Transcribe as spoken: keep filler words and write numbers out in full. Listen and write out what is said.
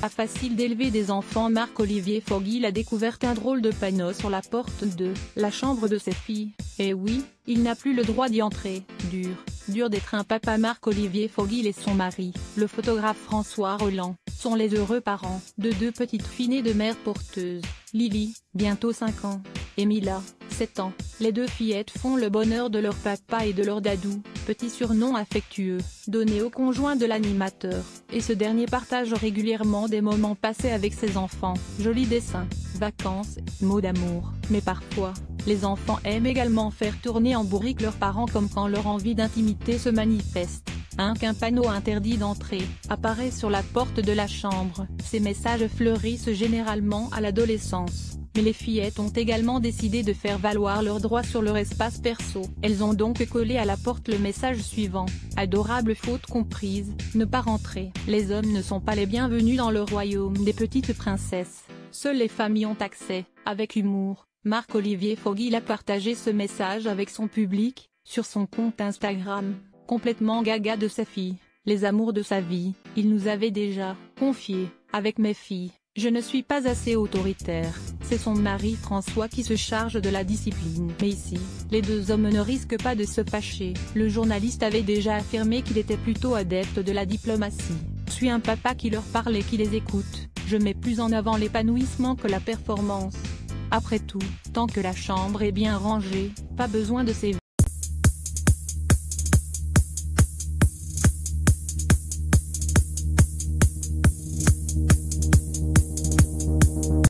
Pas facile d'élever des enfants. Marc-Olivier Fogiel a découvert un drôle de panneau sur la porte de la chambre de ses filles. Eh oui, il n'a plus le droit d'y entrer. Dur, dur d'être un papa. Marc-Olivier Fogiel et son mari, le photographe François Roland, sont les heureux parents de deux petites filles nées de mères porteuses, Lily, bientôt cinq ans, et Mila, sept ans. Les deux fillettes font le bonheur de leur papa et de leur dadou, petit surnom affectueux donné au conjoint de l'animateur, et ce dernier partage régulièrement des moments passés avec ses enfants. Jolis dessins, vacances, mots d'amour, mais parfois, les enfants aiment également faire tourner en bourrique leurs parents, comme quand leur envie d'intimité se manifeste. Hein, qu'un panneau interdit d'entrer apparaît sur la porte de la chambre. Ces messages fleurissent généralement à l'adolescence. Mais les fillettes ont également décidé de faire valoir leurs droits sur leur espace perso. Elles ont donc collé à la porte le message suivant: adorable, faute comprise, ne pas rentrer. Les hommes ne sont pas les bienvenus dans le royaume des petites princesses. Seules les familles ont accès. Avec humour, Marc-Olivier Fogiel a partagé ce message avec son public, sur son compte Instagram. Complètement gaga de sa fille, les amours de sa vie, il nous avait déjà confié: avec mes filles, je ne suis pas assez autoritaire, c'est son mari François qui se charge de la discipline. Mais ici, les deux hommes ne risquent pas de se fâcher. Le journaliste avait déjà affirmé qu'il était plutôt adepte de la diplomatie. Je suis un papa qui leur parle et qui les écoute, je mets plus en avant l'épanouissement que la performance. Après tout, tant que la chambre est bien rangée, pas besoin de ces